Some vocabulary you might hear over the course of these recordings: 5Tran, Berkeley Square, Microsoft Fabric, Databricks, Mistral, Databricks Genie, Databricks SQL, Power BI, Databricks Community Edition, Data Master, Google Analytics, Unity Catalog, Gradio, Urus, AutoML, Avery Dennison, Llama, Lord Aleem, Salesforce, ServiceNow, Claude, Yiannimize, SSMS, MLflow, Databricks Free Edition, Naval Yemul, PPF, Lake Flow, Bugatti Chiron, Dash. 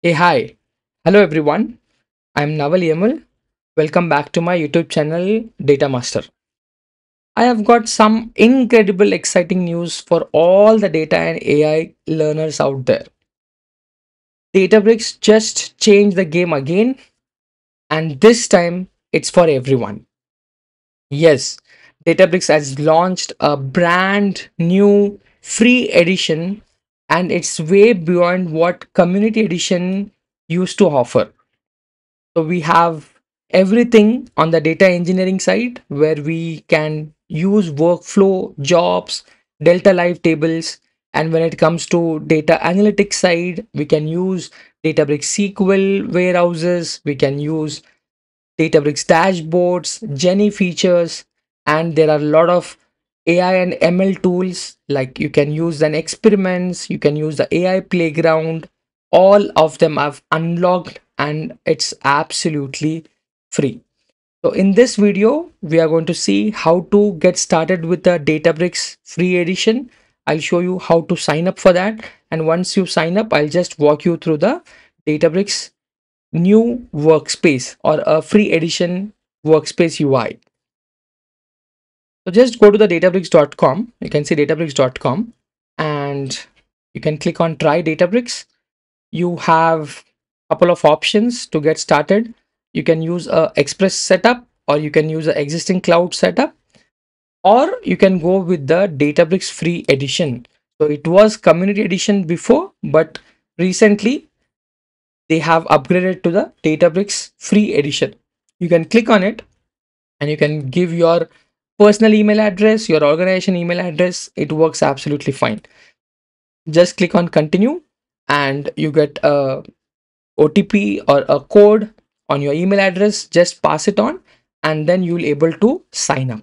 Hey, hi. Hello, everyone. I'm Naval Yemul. Welcome back to my YouTube channel, Data Master. I have got some incredible, exciting news for all the data and AI learners out there. Databricks just changed the game again, and this time it's for everyone. Yes, Databricks has launched a brand new free edition, and it's way beyond what community edition used to offer. So we have everything on the data engineering side, where we can use workflow, jobs, Delta Live tables. And when it comes to data analytics side, we can use Databricks SQL warehouses. We can use Databricks dashboards, Genie features, and there are a lot of AI and ML tools, like you can use an experiments, you can use the AI playground. All of them I've unlocked, and it's absolutely free. So in this video, we are going to see how to get started with the Databricks free edition. I'll show you how to sign up for that. And once you sign up, I'll just walk you through the Databricks new workspace or a free edition workspace UI. So just go to the databricks.com. You can see databricks.com, and you can click on try Databricks. You have a couple of options to get started. You can use a express setup, or you can use an existing cloud setup, or you can go with the Databricks free edition. So it was community edition before, but recently they have upgraded to the Databricks free edition. You can click on it, and you can give your personal email address, your organization email address. It works absolutely fine. Just click on continue, and you get a OTP or a code on your email address. Just pass it on, and then you'll able to sign up.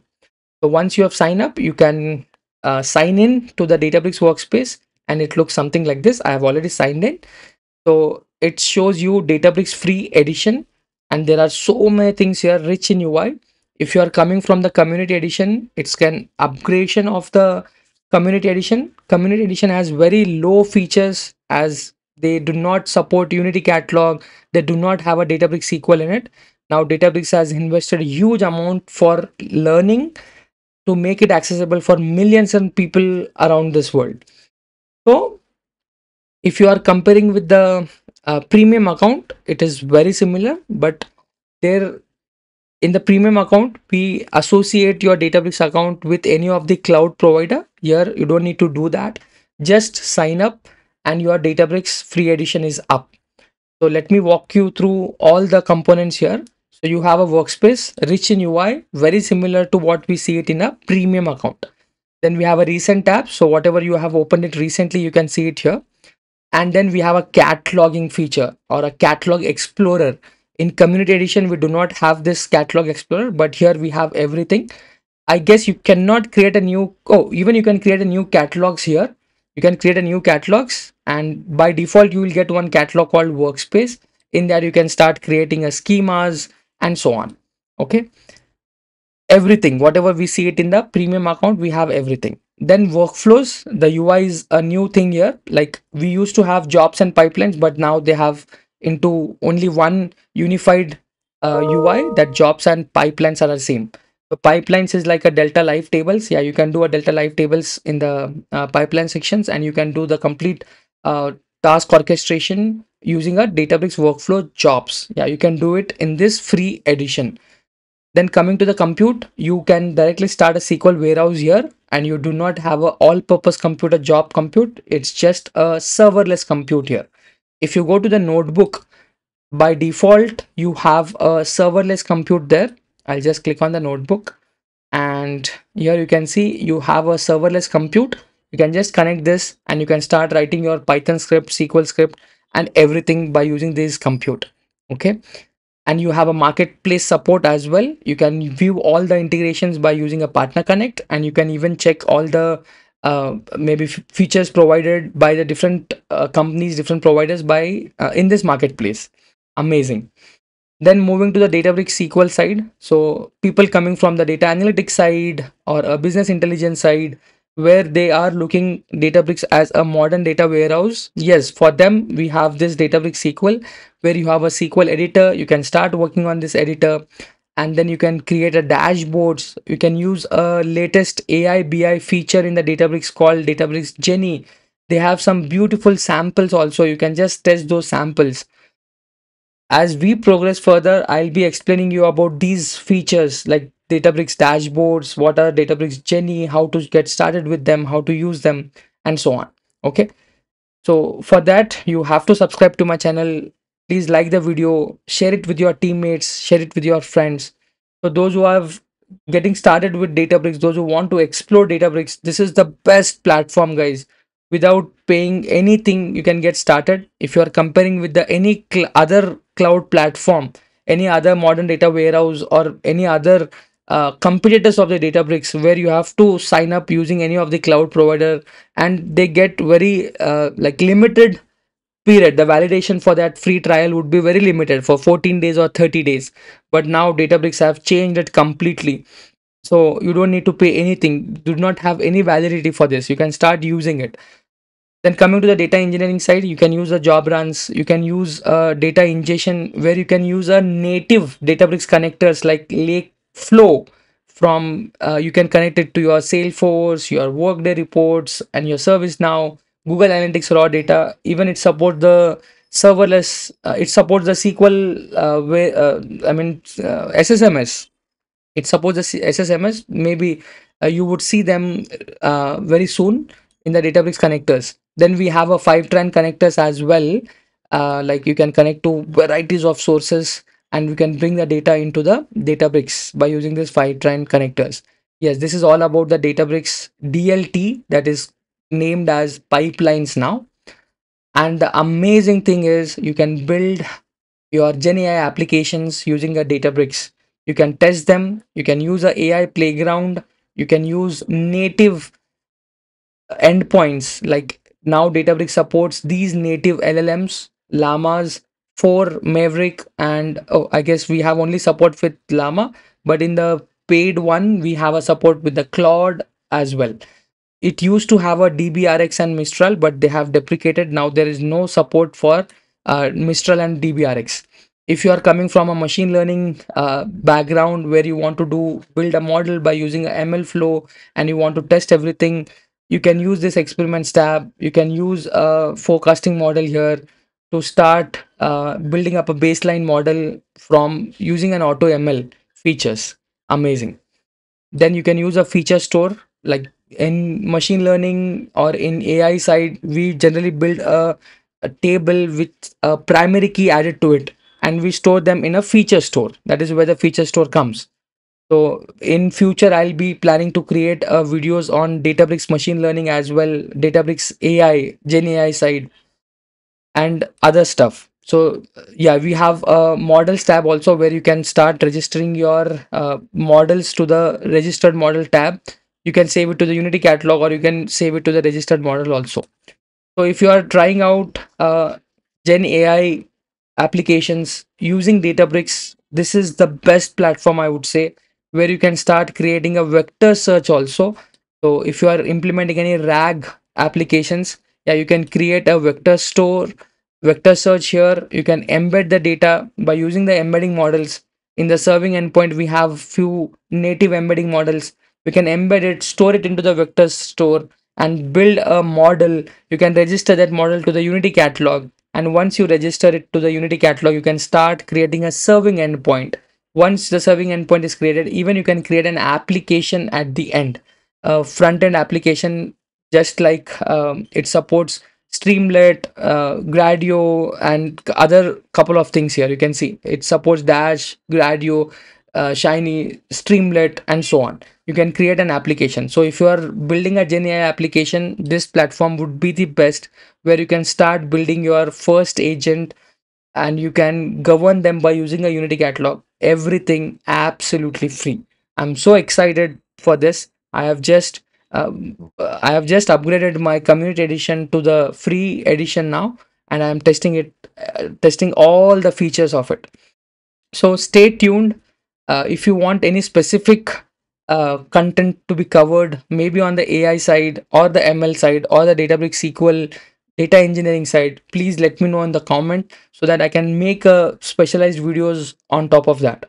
So once you have signed up, you can sign in to the Databricks workspace, and it looks something like this. I have already signed in. So it shows you Databricks free edition, and there are so many things here, rich in UI. If you are coming from the community edition, it's an upgradation of the community edition. Community edition has very low features, as they do not support Unity Catalog. They do not have a Databricks SQL in it. Now Databricks has invested a huge amount for learning to make it accessible for millions of people around this world. So if you are comparing with the premium account, it is very similar, but there in the premium account, we associate your Databricks account with any of the cloud provider. Here, you don't need to do that. Just sign up, and your Databricks free edition is up. So let me walk you through all the components here. So you have a workspace, rich in UI, very similar to what we see it in a premium account. Then we have a recent tab. So whatever you have opened it recently, you can see it here. And then we have a cataloging feature or a catalog explorer. In community edition, we do not have this catalog explorer, but here we have everything. I guess you cannot create a new, even you can create a new catalogs here. You can create a new catalogs, and by default, you will get one catalog called workspace. In that, you can start creating a schemas and so on. Okay. Everything, whatever we see it in the premium account, we have everything. Then workflows, the UI is a new thing here. Like we used to have jobs and pipelines, but now they have into only one unified UI, that jobs and pipelines are the same. So pipelines is like a Delta Live tables. Yeah, you can do a Delta Live tables in the pipeline sections, and you can do the complete task orchestration using a Databricks workflow jobs. Yeah, you can do it in this free edition. Then coming to the compute, you can directly start a SQL warehouse here, and you do not have a all-purpose computer job compute. It's just a serverless compute here. If you go to the notebook, by default, you have a serverless compute there. I'll just click on the notebook, and here you can see you have a serverless compute. You can just connect this, and you can start writing your Python script, SQL script, and everything by using this compute. Okay. And you have a marketplace support as well. You can view all the integrations by using a partner connect, and you can even check all the maybe features provided by the different companies, different providers by in this marketplace. Amazing. Then moving to the Databricks SQL side. So people coming from the data analytics side or a business intelligence side, where they are looking Databricks as a modern data warehouse. Yes, for them, we have this Databricks SQL, where you have a SQL editor. You can start working on this editor, and then you can create a dashboards. You can use a latest AI BI feature in the Databricks called Databricks Genie. They have some beautiful samples also. You can just test those samples. As we progress further, I'll be explaining you about these features like Databricks dashboards, what are Databricks Genie, how to get started with them, how to use them, and so on. Okay, so for that, you have to subscribe to my channel. Please like the video, share it with your teammates, share it with your friends. So those who are getting started with Databricks, those who want to explore Databricks, this is the best platform, guys. Without paying anything, you can get started. If you are comparing with the any other cloud platform, any other modern data warehouse, or any other competitors of the Databricks, where you have to sign up using any of the cloud provider, and they get very like limited period. The validation for that free trial would be very limited for 14 days or 30 days. But now Databricks have changed it completely. So you don't need to pay anything. Do not have any validity for this. You can start using it. Then coming to the data engineering side, you can use the job runs. You can use data ingestion, where you can use a native Databricks connectors like Lake Flow. From you can connect it to your Salesforce, your Workday reports, and your ServiceNow, Google Analytics raw data. Even it supports the serverless. It supports the SQL. SSMS. It supports the SSMS. Maybe you would see them very soon in the Databricks connectors. Then we have a 5Tran connectors as well. Like you can connect to varieties of sources, and we can bring the data into the Databricks by using this 5Tran connectors. Yes, this is all about the Databricks DLT, that is named as pipelines now. And the amazing thing is you can build your GenAI applications using a Databricks. You can test them. You can use an AI playground. You can use native endpoints. Like now Databricks supports these native LLMs, Llamas, 4, Maverick, and I guess we have only support with Llama, but in the paid one, we have a support with the Claude as well. It used to have a DBRX and Mistral, but they have deprecated. Now there is no support for Mistral and DBRX. If you are coming from a machine learning background, where you want to build a model by using an MLflow, and you want to test everything, you can use this experiments tab. You can use a forecasting model here to start building up a baseline model from using an AutoML features. Amazing. Then you can use a feature store. Like in machine learning or in AI side, we generally build a table with a primary key added to it, and we store them in a feature store. That is where the feature store comes. So in future, I'll be planning to create videos on Databricks machine learning as well, Databricks AI, Gen AI side, and other stuff. So yeah, we have a models tab also, where you can start registering your models to the registered model tab. You can save it to the Unity Catalog, or you can save it to the registered model also. So if you are trying out Gen AI applications using Databricks, this is the best platform, I would say, where you can start creating a vector search also. So if you are implementing any RAG applications, yeah, you can create a vector store, vector search here. You can embed the data by using the embedding models. In the serving endpoint, we have few native embedding models. We can embed it, store it into the vector store, and build a model. You can register that model to the Unity Catalog. And once you register it to the Unity Catalog, you can start creating a serving endpoint. Once the serving endpoint is created, even you can create an application at the end, a front-end application, just like it supports Streamlit, Gradio, and other couple of things here. You can see it supports Dash, Gradio, Shiny, Streamlit, and so on. You can create an application. So if you are building a Gen AI application, this platform would be the best, where you can start building your first agent, and you can govern them by using a Unity Catalog. Everything absolutely free. I'm so excited for this. I have just upgraded my community edition to the free edition now, and I'm testing it, testing all the features of it. So stay tuned. If you want any specific content to be covered, maybe on the AI side or the ML side or the Databricks SQL data engineering side, please let me know in the comment so that I can make specialized videos on top of that.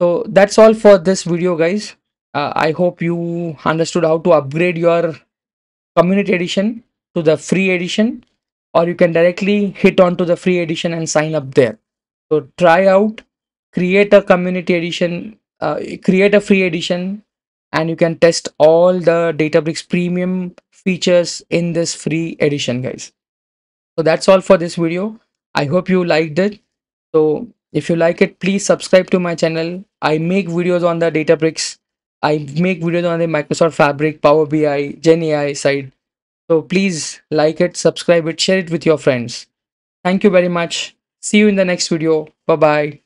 So that's all for this video, guys. I hope you understood how to upgrade your community edition to the free edition, or you can directly hit on to the free edition and sign up there. So try out, create a community edition, create a free edition, and you can test all the Databricks premium features in this free edition, guys. So that's all for this video. I hope you liked it. So if you like it, please subscribe to my channel. I make videos on the Databricks. I make videos on the Microsoft Fabric, Power BI, Gen AI side. So please like it, subscribe it, share it with your friends. Thank you very much. See you in the next video. Bye-bye.